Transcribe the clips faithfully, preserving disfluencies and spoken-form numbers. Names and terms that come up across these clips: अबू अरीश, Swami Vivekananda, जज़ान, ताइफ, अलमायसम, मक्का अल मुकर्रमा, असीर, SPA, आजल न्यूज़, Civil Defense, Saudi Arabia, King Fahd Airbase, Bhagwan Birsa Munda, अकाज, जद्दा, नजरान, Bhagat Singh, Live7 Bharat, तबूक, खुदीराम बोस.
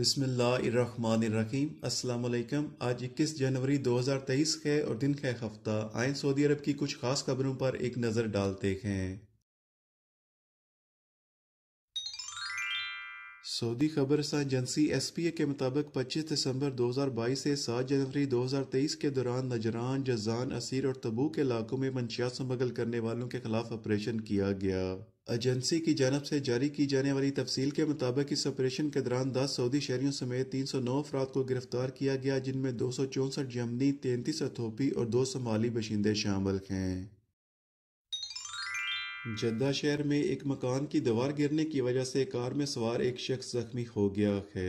बिस्मिल्लाहिर्रहमानिर्रहीम। अस्सलाम वालेकुम। आज इक्कीस जनवरी दो हज़ार तेईस है और दिन है हफ्ता। आए सऊदी अरब की कुछ खास खबरों पर एक नज़र डालते हैं। सऊदी खबरसां एजेंसी एस पी ए के मुताबिक पच्चीस दिसंबर दो हज़ार बाईस से सात जनवरी दो हज़ार तेईस के दौरान नजरान, जज़ान, असीर और तबूक के इलाकों में मंशियात स्मगल करने वालों के खिलाफ ऑपरेशन किया गया। एजेंसी की जानब से जारी की जाने वाली तफसील के मुताबिक इस ऑपरेशन के दौरान दस सऊदी शहरियों समेत तीन सौ नौ अफराद को गिरफ्तार किया गया, जिनमें दो सौ चौंसठ यमनी, तैंतीस अथोपी और दो सोमाली बशिंदे शामिल हैं। जद्दा शहर में एक मकान की दीवार गिरने की वजह से कार में सवार एक शख्स जख्मी हो गया है।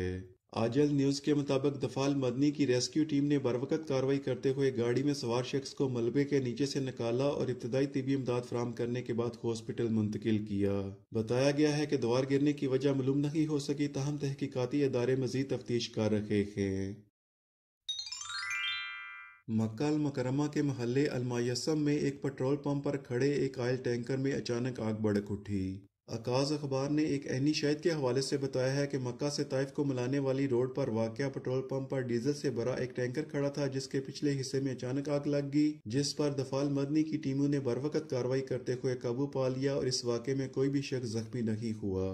आजल न्यूज़ के मुताबिक दफाल मदनी की रेस्क्यू टीम ने बरवकत कार्रवाई करते हुए गाड़ी में सवार शख्स को मलबे के नीचे से निकाला और इब्तदाई तिबी इमदाद फराहम करने के बाद हॉस्पिटल मुंतकिल किया। बताया गया है कि दीवार गिरने की वजह मालूम नहीं हो सकी, ताहम तहकीकाती अदारे मज़ीद तफ्तीश कर रहे हैं। मक्का अल मुकर्रमा के महल्ले अलमायसम में एक पेट्रोल पंप पर खड़े एक ऑयल टैंकर में अचानक आग भड़क उठी। अकाज अखबार ने एक ऐनी शाहिद के हवाले से बताया है कि मक्का से ताइफ को मिलाने वाली रोड पर वाक़या पेट्रोल पंप पर डीजल से भरा एक टैंकर खड़ा था, जिसके पिछले हिस्से में अचानक आग लग गई, जिस पर दफाल मदनी की टीमों ने बरवकत कार्रवाई करते हुए काबू पा लिया और इस वाक़े में कोई भी शख्स जख्मी नहीं हुआ।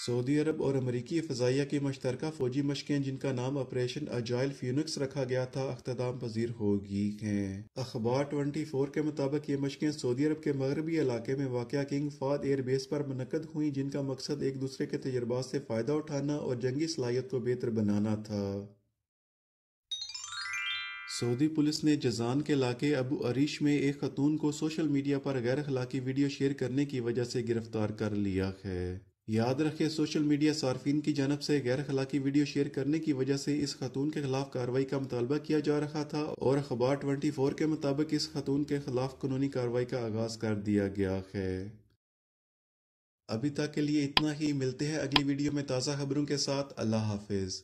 सऊदी अरब और अमरीकी फ़ज़ाइया की मुश्तरका फ़ौजी मशकें, जिनका नाम ऑपरेशन एजाइल फ़ीनिक्स रखा गया था, अख्ताम पजीर होगी हैं। अखबार ट्वेंटी फोर के मुताबिक ये मशकें सऊदी अरब के मगरबी इलाके में वाक़या किंग फाद एयरबेस पर मुनक़द हुई, जिनका मकसद एक दूसरे के तजर्बात से फ़ायदा उठाना और जंगी सलाहियत को बेहतर बनाना था। सऊदी पुलिस ने जज़ान के इलाके अबू अरीश में एक खतून को सोशल मीडिया पर गैर अखलाकी वीडियो शेयर करने की वजह से गिरफ्तार कर लिया है। याद रखें, सोशल मीडिया सार्फिन की जानब से गैर अखलाकी वीडियो शेयर करने की वजह से इस खतून के खिलाफ कार्रवाई का मुतालबा किया जा रहा था और अखबार ट्वेंटी फोर के मुताबिक इस खतून के खिलाफ कानूनी कार्रवाई का आगाज कर दिया गया है। अभी तक के लिए इतना ही। मिलते हैं अगली वीडियो में ताज़ा खबरों के साथ। अल्लाह हाफिज।